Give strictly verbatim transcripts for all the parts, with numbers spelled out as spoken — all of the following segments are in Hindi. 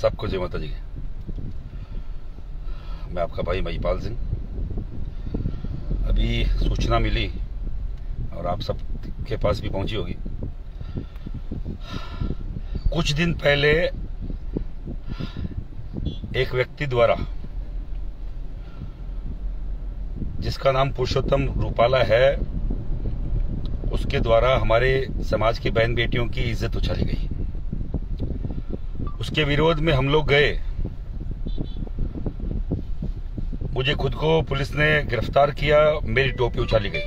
सबको जय माता जी। मैं आपका भाई महिपाल सिंह। अभी सूचना मिली और आप सब के पास भी पहुंची होगी। कुछ दिन पहले एक व्यक्ति द्वारा, जिसका नाम पुरुषोत्तम रूपाला है, उसके द्वारा हमारे समाज की बहन बेटियों की इज्जत उछाली गई। उसके विरोध में हम लोग गए। मुझे खुद को पुलिस ने गिरफ्तार किया, मेरी टोपी उछाली गई।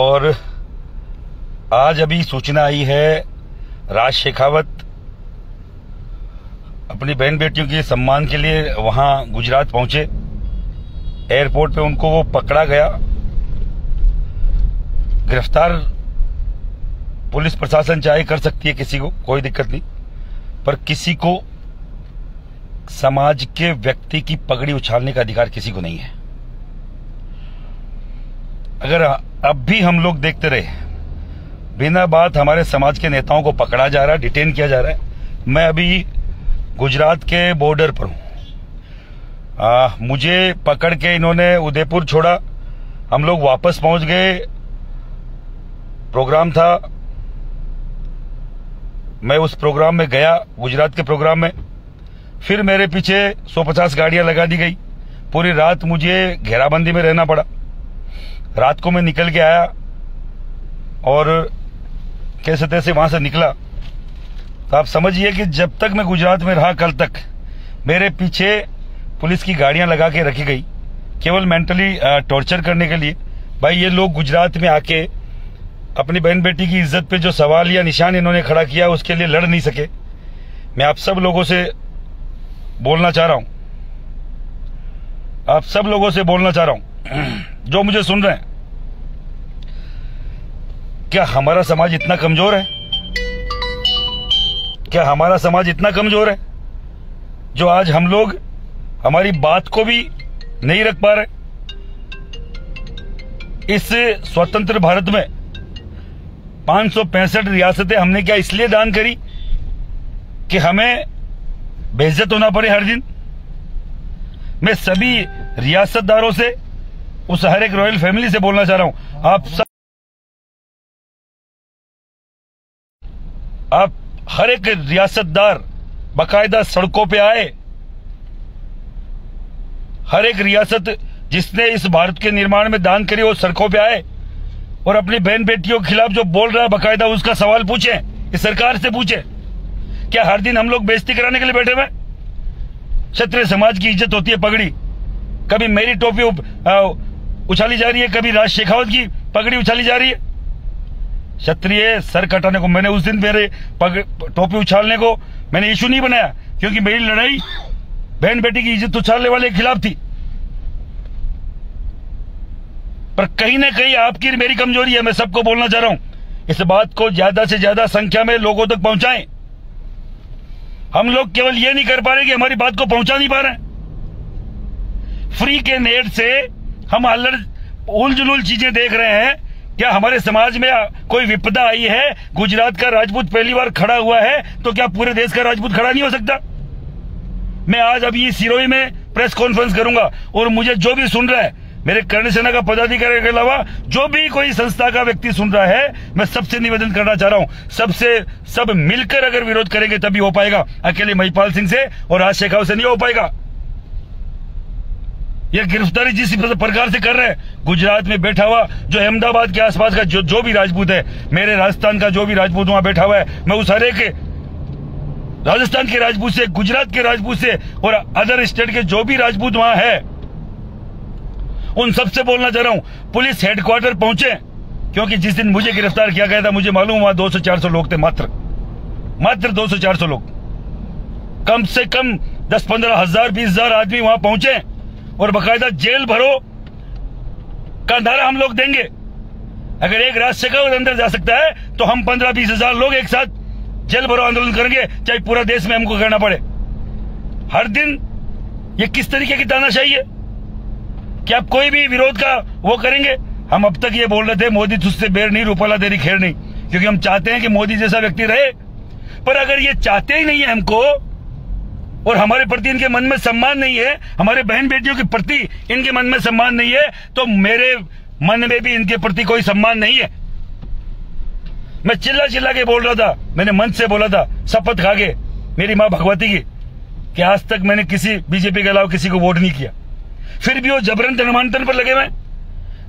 और आज अभी सूचना आई है, राज शेखावत अपनी बहन बेटियों के सम्मान के लिए वहां गुजरात पहुंचे। एयरपोर्ट पे उनको वो पकड़ा गया। गिरफ्तार पुलिस प्रशासन चाहे कर सकती है किसी को, कोई दिक्कत नहीं, पर किसी को समाज के व्यक्ति की पगड़ी उछालने का अधिकार किसी को नहीं है। अगर अब भी हम लोग देखते रहे, बिना बात हमारे समाज के नेताओं को पकड़ा जा रहा है, डिटेन किया जा रहा है। मैं अभी गुजरात के बॉर्डर पर हूं। मुझे पकड़ के इन्होंने उदयपुर छोड़ा, हम लोग वापस पहुंच गए। प्रोग्राम था, मैं उस प्रोग्राम में गया, गुजरात के प्रोग्राम में। फिर मेरे पीछे एक सौ पचास गाड़ियां लगा दी गई। पूरी रात मुझे घेराबंदी में रहना पड़ा। रात को मैं निकल के आया और कैसे तैसे वहां से निकला। तो आप समझिए कि जब तक मैं गुजरात में रहा, कल तक मेरे पीछे पुलिस की गाड़ियां लगा के रखी गई, केवल मेंटली टॉर्चर करने के लिए। भाई ये लोग गुजरात में आके अपनी बहन बेटी की इज्जत पे जो सवाल या निशान इन्होंने खड़ा किया, उसके लिए लड़ नहीं सके। मैं आप सब लोगों से बोलना चाह रहा हूं आप सब लोगों से बोलना चाह रहा हूं जो मुझे सुन रहे हैं, क्या हमारा समाज इतना कमजोर है? क्या हमारा समाज इतना कमजोर है जो आज हम लोग हमारी बात को भी नहीं रख पा रहे? इस स्वतंत्र भारत में पांच सौ पैंसठ रियासतें हमने क्या इसलिए दान करी कि हमें बेइज्जत होना पड़े हर दिन? मैं सभी रियासतदारों से, उस हर एक रॉयल फैमिली से बोलना चाह रहा हूं, आप सब, आप हर एक रियासतदार बाकायदा सड़कों पे आए। हर एक रियासत जिसने इस भारत के निर्माण में दान करी, वो सड़कों पे आए और अपनी बहन बेटियों के खिलाफ जो बोल रहा है बाकायदा उसका सवाल पूछें, इस सरकार से पूछें। क्या हर दिन हम लोग बेइज्जती कराने के लिए बैठे हुए? क्षत्रिय समाज की इज्जत होती है पगड़ी। कभी मेरी टोपी उप, आ, उछाली जा रही है, कभी राज शेखावत की पगड़ी उछाली जा रही है। क्षत्रिय सर कटाने को, मैंने उस दिन मेरे टोपी उछालने को मैंने इश्यू नहीं बनाया, क्योंकि मेरी लड़ाई बहन बेटी की इज्जत उछालने वाले के खिलाफ थी। पर कहीं ना कहीं आपकी मेरी कमजोरी है। मैं सबको बोलना चाह रहा हूं, इस बात को ज्यादा से ज्यादा संख्या में लोगों तक पहुंचाएं। हम लोग केवल ये नहीं कर पा रहे कि हमारी बात को पहुंचा नहीं पा रहे। फ्री के नेट से हम अलग उलझुल चीजें देख रहे हैं। क्या हमारे समाज में कोई विपदा आई है? गुजरात का राजपूत पहली बार खड़ा हुआ है, तो क्या पूरे देश का राजपूत खड़ा नहीं हो सकता? मैं आज अभी सिरोही में प्रेस कॉन्फ्रेंस करूंगा और मुझे जो भी सुन रहा है, मेरे कर्ण सेना का पदाधिकारी के अलावा जो भी कोई संस्था का व्यक्ति सुन रहा है, मैं सबसे निवेदन करना चाह रहा हूं, सबसे सब मिलकर अगर विरोध करेंगे तभी हो पाएगा। अकेले महिपाल सिंह से और राज शेखावत से नहीं हो पाएगा। यह गिरफ्तारी जिस प्रकार से कर रहे हैं, गुजरात में बैठा हुआ जो अहमदाबाद के आसपास का जो जो भी राजपूत है, मेरे राजस्थान का जो भी राजपूत वहां बैठा हुआ है, मैं उस हर एक राजस्थान के राजपूत से, गुजरात के राजपूत से और अदर स्टेट के जो भी राजपूत वहां है, उन सबसे बोलना चाह रहा हूं, पुलिस हेडक्वार्टर पहुंचे। क्योंकि जिस दिन मुझे गिरफ्तार किया गया था, मुझे मालूम हुआ दो सौ चार सौ लोग थे, मात्र मात्र दो सौ चार सौ लोग। कम से कम दस पंद्रह हजार बीस हजार आदमी वहां पहुंचे और बकायदा जेल भरो का नारा हम लोग देंगे। अगर एक राज शेखावत अंदर जा सकता है, तो हम पंद्रह बीस हजार लोग एक साथ जेल भरो आंदोलन करेंगे, चाहे पूरा देश में हमको करना पड़े। हर दिन ये किस तरीके की तानाशाही है? कि आप कोई भी विरोध का वो करेंगे हम अब तक ये बोल रहे थे मोदी तुझसे बेर नहीं, रूपाला तेरी खेर नहीं, क्योंकि हम चाहते हैं कि मोदी जैसा व्यक्ति रहे। पर अगर ये चाहते ही नहीं है हमको, और हमारे प्रति इनके मन में सम्मान नहीं है, हमारे बहन बेटियों के प्रति इनके मन में सम्मान नहीं है, तो मेरे मन में भी इनके प्रति कोई सम्मान नहीं है। मैं चिल्ला चिल्ला के बोल रहा था, मैंने मन से बोला था शपथ खा के मेरी माँ भगवती की, कि आज तक मैंने किसी बीजेपी के अलावा किसी को वोट नहीं किया। फिर भी वो जबरन धर्मांतरण पर लगे हुए,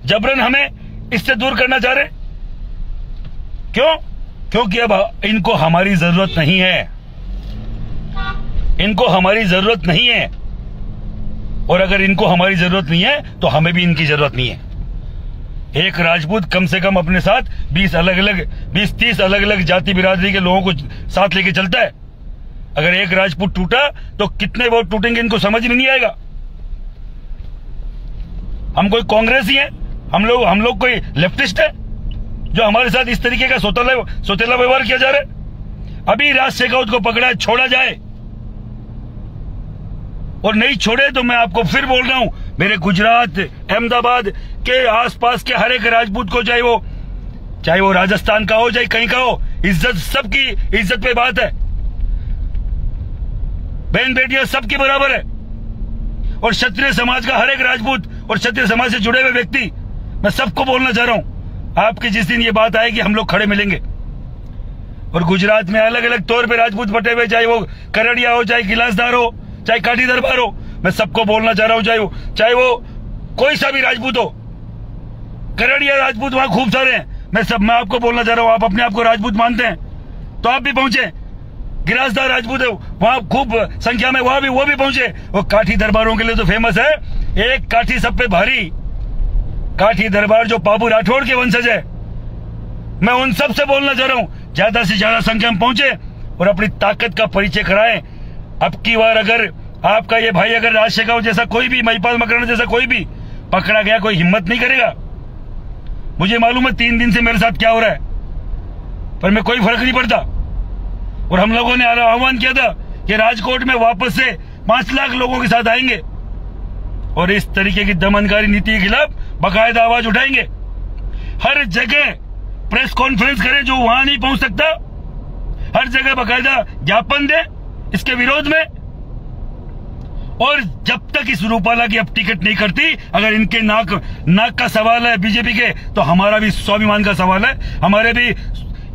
जबरन हमें इससे दूर करना चाह रहे। क्यों? क्योंकि अब इनको हमारी जरूरत नहीं है, इनको हमारी जरूरत नहीं है। और अगर इनको हमारी जरूरत नहीं है तो हमें भी इनकी जरूरत नहीं है। एक राजपूत कम से कम अपने साथ बीस अलग अलग बीस तीस अलग अलग जाति बिरादरी के लोगों को साथ लेके चलता है। अगर एक राजपूत टूटा तो कितने वोट टूटेंगे इनको समझ में नहीं आएगा। हम कोई कांग्रेस ही है, हम लोग हम लोग कोई लेफ्टिस्ट है जो हमारे साथ इस तरीके का सोतेला सोतेला व्यवहार किया जा रहा है। अभी राज शेखावत को पकड़ा, छोड़ा जाए, और नहीं छोड़े तो मैं आपको फिर बोल रहा हूं, मेरे गुजरात अहमदाबाद के आसपास के हर एक राजपूत को, चाहे वो चाहे वो राजस्थान का हो, चाहे कहीं का हो, इज्जत, सबकी इज्जत पे बात है। बहन बेटियां सबके बराबर है। और क्षत्रिय समाज का हर एक राजपूत और क्षत्रिय समाज से जुड़े हुए व्यक्ति, मैं सबको बोलना चाह रहा हूं, आपकी जिस दिन ये बात आएगी हम लोग खड़े मिलेंगे। और गुजरात में अलग अलग तौर पर राजपूत बटे हुए, चाहे वो करड़िया हो, चाहे गिलासदार हो, चाहे काठी दरबार हो, मैं सबको बोलना चाह रहा हूं, चाहे वो चाहे वो कोई सा भी राजपूत हो, करड़िया राजपूत वहां खूब सारे हैं। मैं सब मैं आपको बोलना चाह रहा हूं, आप अपने आप को राजपूत मानते हैं तो आप भी पहुंचे। गिलासदार राजपूत है वहां खूब संख्या में, वहां भी वो भी पहुंचे। वो काठी दरबारों के लिए तो फेमस है, एक काठी सब पे भारी, काठी दरबार जो बाबू राठौड़ के वंशज है। मैं उन सब से बोलना चाह रहा हूं, ज्यादा से ज्यादा संख्या में पहुंचे और अपनी ताकत का परिचय कराएं। अब की बार अगर आपका ये भाई, अगर राज शेखावत जैसा कोई भी, महिपाल मकराना जैसा कोई भी पकड़ा गया, कोई हिम्मत नहीं करेगा। मुझे मालूम है तीन दिन से मेरे साथ क्या हो रहा है, पर मैं कोई फर्क नहीं पड़ता। और हम लोगों ने आह्वान किया था कि राजकोट में वापस से पांच लाख लोगों के साथ आएंगे और इस तरीके की दमनकारी नीति के खिलाफ बाकायदा आवाज उठाएंगे। हर जगह प्रेस कॉन्फ्रेंस करें जो वहां नहीं पहुंच सकता, हर जगह बाकायदा ज्ञापन दे इसके विरोध में। और जब तक इस रूपाला की अब टिकट नहीं करती, अगर इनके नाक नाक का सवाल है बीजेपी के, तो हमारा भी स्वाभिमान का सवाल है, हमारे भी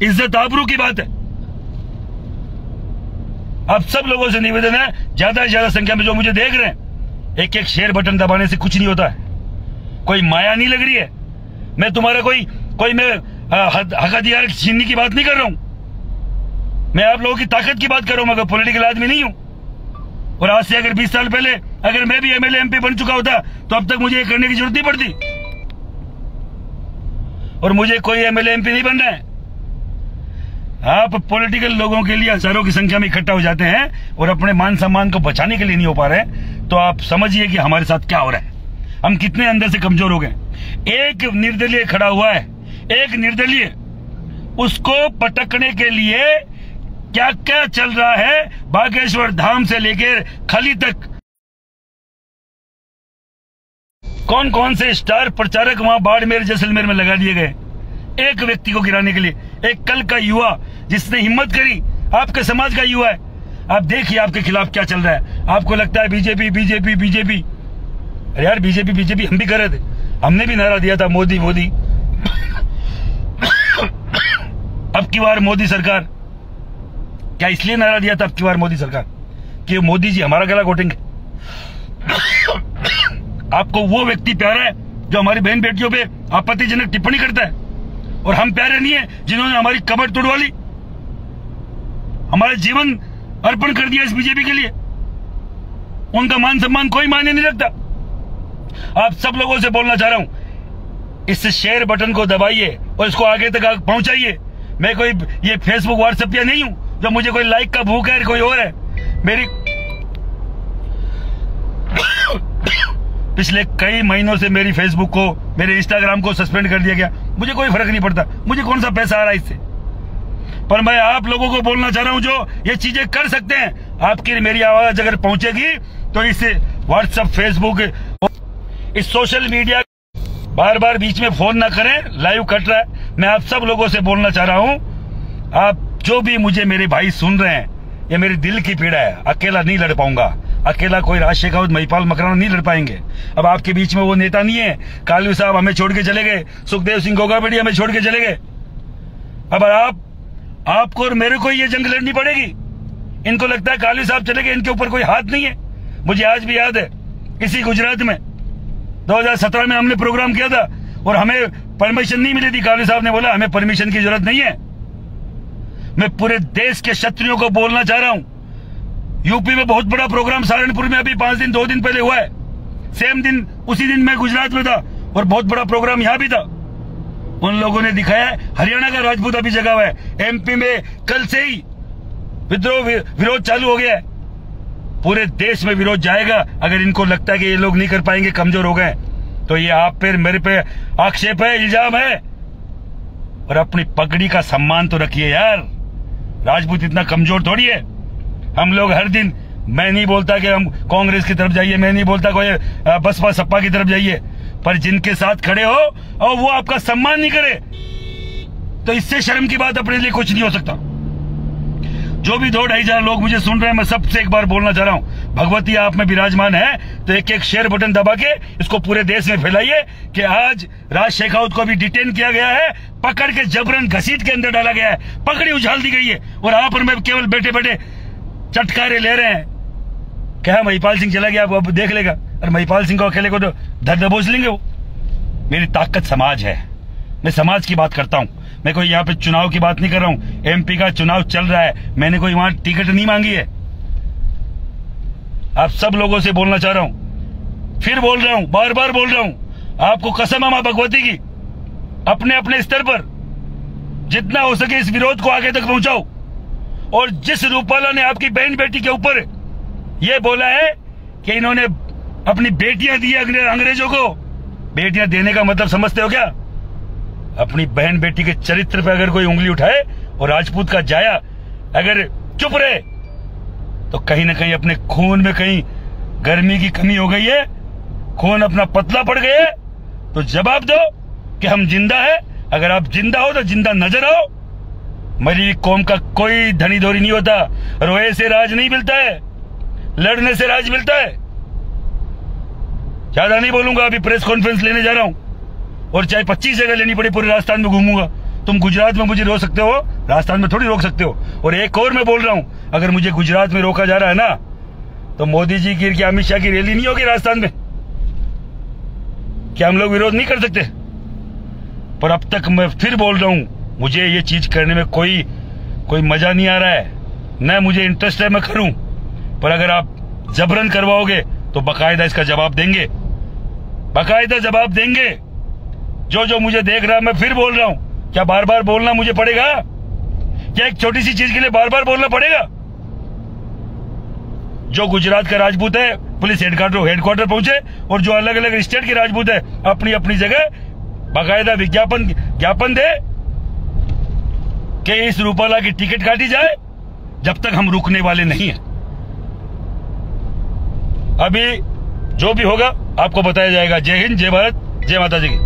इज्जत आबरू की बात है। आप सब लोगों से निवेदन है, ज्यादा से ज्यादा संख्या में जो मुझे देख रहे हैं, एक एक शेयर बटन दबाने से कुछ नहीं होता है, कोई माया नहीं लग रही है। मैं तुम्हारा कोई कोई मैं हकदार छीनने की बात नहीं कर रहा हूं, मैं आप लोगों की ताकत की बात कर रहा हूं, मगर पॉलिटिकल आदमी नहीं हूं। और आज से अगर बीस साल पहले अगर मैं भी एमएलए एमपी बन चुका होता तो अब तक मुझे ये करने की जरूरत नहीं पड़ती। और मुझे कोई एमएलए एमपी नहीं बनना है। आप पॉलिटिकल लोगों के लिए हजारों की संख्या में इकट्ठा हो जाते हैं और अपने मान सम्मान को बचाने के लिए नहीं हो पा रहे, तो आप समझिए कि हमारे साथ क्या हो रहा है, हम कितने अंदर से कमजोर हो गए। एक निर्दलीय खड़ा हुआ है, एक निर्दलीय, उसको पटकने के लिए क्या क्या चल रहा है बागेश्वर धाम से लेकर खली तक। कौन कौन से स्टार प्रचारक वहां बाड़मेर, जैसलमेर में लगा दिए गए एक व्यक्ति को गिराने के लिए। एक कल का युवा जिसने हिम्मत करी, आपके समाज का युवा है। आप देखिए आपके खिलाफ क्या चल रहा है। आपको लगता है बीजेपी बीजेपी बीजेपी, अरे यार बीजेपी बीजेपी हम भी कर रहे थे, हमने भी नारा दिया था मोदी मोदी। अब की बार मोदी सरकार, क्या इसलिए नारा दिया था अब की बार मोदी सरकार कि मोदी जी हमारा गला घोटेंगे। आपको वो व्यक्ति प्यारा है जो हमारी बहन बेटियों पे आपत्तिजनक टिप्पणी करता है, और हम प्यारे नहीं है जिन्होंने हमारी कमर तोड़वा ली, हमारा जीवन अर्पण कर दिया इस बीजेपी के लिए। उनका मान सम्मान कोई मायने नहीं रखता। आप सब लोगों से बोलना चाह रहा हूं, इस शेयर बटन को दबाइए और इसको आगे तक पहुंचाइए। मैं कोई ये फेसबुक व्हाट्सएप पे नहीं हूं, तो मुझे कोई लाइक का भूख है कोई और है। मेरी पिछले कई महीनों से मेरी फेसबुक को, मेरे इंस्टाग्राम को सस्पेंड कर दिया गया, मुझे कोई फर्क नहीं पड़ता, मुझे कौन सा पैसा आ रहा है इससे। पर मैं आप लोगों को बोलना चाह रहा हूं जो ये चीजें कर सकते हैं, आपकी मेरी आवाज अगर पहुंचेगी तो इस व्हाट्सएप, फेसबुक, इस सोशल मीडिया बार बार बीच में फोन ना करें, लाइव कट रहा है। मैं आप सब लोगों से बोलना चाह रहा हूं, आप जो भी मुझे मेरे भाई सुन रहे हैं, ये मेरे दिल की पीड़ा है। अकेला नहीं लड़ पाऊंगा, अकेला कोई राज शेखावत, महिपाल मकराना नहीं लड़ पाएंगे। अब आपके बीच में वो नेता नहीं है। कालू साहब हमें छोड़ के चले गए, सुखदेव सिंह गोगावड़ी हमें छोड़ के चले गए। अब आप, आपको और मेरे को ये जंग लड़नी पड़ेगी। इनको लगता है कालू साहब चले गए, इनके ऊपर कोई हाथ नहीं है। मुझे आज भी याद है, इसी गुजरात में दो हज़ार सत्रह में हमने प्रोग्राम किया था और हमें परमिशन नहीं मिली थी। कालू साहब ने बोला हमें परमिशन की जरूरत नहीं है। मैं पूरे देश के क्षत्रियों को बोलना चाह रहा हूं, यूपी में बहुत बड़ा प्रोग्राम सहारनपुर में अभी पांच दिन दो दिन पहले हुआ है। सेम दिन, उसी दिन मैं गुजरात में था और बहुत बड़ा प्रोग्राम यहां भी था। उन लोगों ने दिखाया हरियाणा का राजपूत अभी जगा हुआ है। एमपी में कल से ही विद्रोह विरोध चालू हो गया है। पूरे देश में विरोध जाएगा। अगर इनको लगता है कि ये लोग नहीं कर पाएंगे, कमजोर हो गए, तो ये आप पे, मेरे पे आक्षेप है, इल्जाम है। और अपनी पगड़ी का सम्मान तो रखिए यार, राजपूत इतना कमजोर थोड़ी है। हम लोग हर दिन, मैं नहीं बोलता कि हम कांग्रेस की तरफ जाइए, मैं नहीं बोलता कोई बसपा सपा की तरफ जाइए, पर जिनके साथ खड़े हो और वो आपका सम्मान नहीं करे, तो इससे शर्म की बात अपने लिए कुछ नहीं हो सकता। जो भी दो ढाई हजार लोग मुझे सुन रहे हैं, मैं सबसे एक बार बोलना चाह रहा हूं, भगवती आप में विराजमान है, तो एक एक शेयर बटन दबा के इसको पूरे देश में फैलाइए कि आज राज शेखावत को भी डिटेन किया गया है, पकड़ के जबरन घसीट के अंदर डाला गया है, पकड़ी उछाल दी गई है। और आप और मैं केवल बैठे बैठे चटकारे ले रहे हैं। क्या महिपाल सिंह चला गया, आप अब देख लेगा। और महिपाल सिंह को अकेले को तो धर दबोच लेंगे वो। मेरी ताकत समाज है, मैं समाज की बात करता हूं। मैं कोई यहाँ पे चुनाव की बात नहीं कर रहा हूँ। एमपी का चुनाव चल रहा है, मैंने कोई वहां टिकट नहीं मांगी है। आप सब लोगों से बोलना चाह रहा हूं, फिर बोल रहा हूं, बार बार बोल रहा हूं, आपको कसम है मां भगवती की। अपने अपने स्तर पर जितना हो सके इस विरोध को आगे तक पहुंचाओ। और जिस रूपाला ने आपकी बहन बेटी के ऊपर यह बोला है कि इन्होंने अपनी बेटियां दी अंग्रेजों को, बेटियां देने का मतलब समझते हो क्या? अपनी बहन बेटी के चरित्र पर अगर कोई उंगली उठाए और राजपूत का जाया अगर चुप रहे, तो कहीं ना कहीं अपने खून में कहीं गर्मी की कमी हो गई है, खून अपना पतला पड़ गया है। तो जवाब दो कि हम जिंदा है। अगर आप जिंदा हो तो जिंदा नजर आओ। मरी कौम का कोई धनी धोरी नहीं होता। रोए से राज नहीं मिलता है, लड़ने से राज मिलता है। ज्यादा नहीं बोलूंगा, अभी प्रेस कॉन्फ्रेंस लेने जा रहा हूं और चाहे पच्चीस जगह लेनी पड़े, पूरे राजस्थान में घूमूंगा। तुम गुजरात में मुझे रोक सकते हो, राजस्थान में थोड़ी रोक सकते हो। और एक और मैं बोल रहा हूं, अगर मुझे गुजरात में रोका जा रहा है ना, तो मोदी जी की, अमित शाह की रैली नहीं होगी राजस्थान में? क्या हम लोग विरोध नहीं कर सकते? पर अब तक मैं फिर बोल रहा हूं, मुझे ये चीज करने में कोई कोई मजा नहीं आ रहा है, न मुझे इंटरेस्ट है मैं करूं। पर अगर आप जबरन करवाओगे तो बाकायदा इसका जवाब देंगे, बाकायदा जवाब देंगे। जो जो मुझे देख रहा है, मैं फिर बोल रहा हूं, क्या बार बार बोलना मुझे पड़ेगा? क्या एक छोटी सी चीज के लिए बार बार बोलना पड़ेगा? जो गुजरात का राजपूत है पुलिस हेडक्वार्टर हेडक्वार्टर पहुंचे, और जो अलग अलग स्टेट के राजपूत है अपनी अपनी जगह बाकायदा विज्ञापन ज्ञापन दे कि इस रूपाला की टिकट काटी जाए, जब तक हम रुकने वाले नहीं है। अभी जो भी होगा आपको बताया जाएगा। जय हिंद, जय भारत, जय माता जी की।